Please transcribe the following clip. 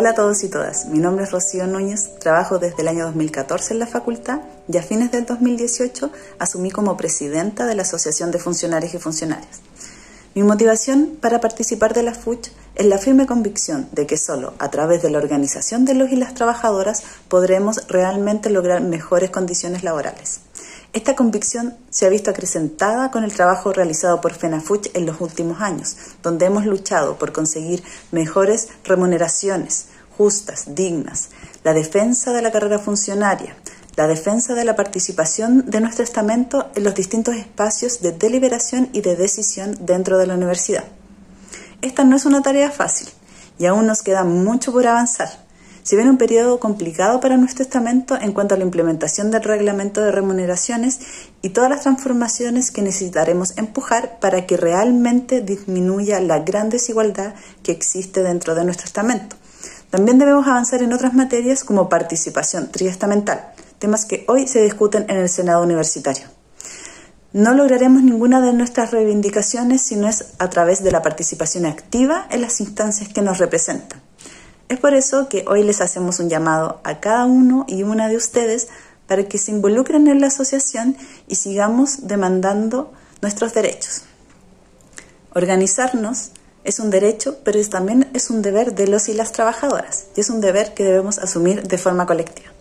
Hola a todos y todas, mi nombre es Rocío Núñez, trabajo desde el año 2014 en la facultad y a fines del 2018 asumí como presidenta de la Asociación de Funcionarios y Funcionarias. Mi motivación para participar de la FUCH es la firme convicción de que solo a través de la organización de los y las trabajadoras podremos realmente lograr mejores condiciones laborales. Esta convicción se ha visto acrecentada con el trabajo realizado por FENAFUCH en los últimos años, donde hemos luchado por conseguir mejores remuneraciones, justas, dignas, la defensa de la carrera funcionaria, la defensa de la participación de nuestro estamento en los distintos espacios de deliberación y de decisión dentro de la universidad. Esta no es una tarea fácil y aún nos queda mucho por avanzar. Se viene un periodo complicado para nuestro estamento en cuanto a la implementación del reglamento de remuneraciones y todas las transformaciones que necesitaremos empujar para que realmente disminuya la gran desigualdad que existe dentro de nuestro estamento. También debemos avanzar en otras materias como participación triestamental, temas que hoy se discuten en el Senado Universitario. No lograremos ninguna de nuestras reivindicaciones si no es a través de la participación activa en las instancias que nos representan. Es por eso que hoy les hacemos un llamado a cada uno y una de ustedes para que se involucren en la asociación y sigamos demandando nuestros derechos. Organizarnos es un derecho, pero también es un deber de los y las trabajadoras, y es un deber que debemos asumir de forma colectiva.